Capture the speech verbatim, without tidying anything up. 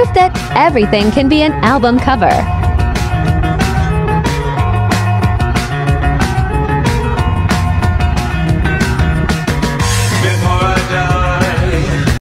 proof that everything can be an album cover.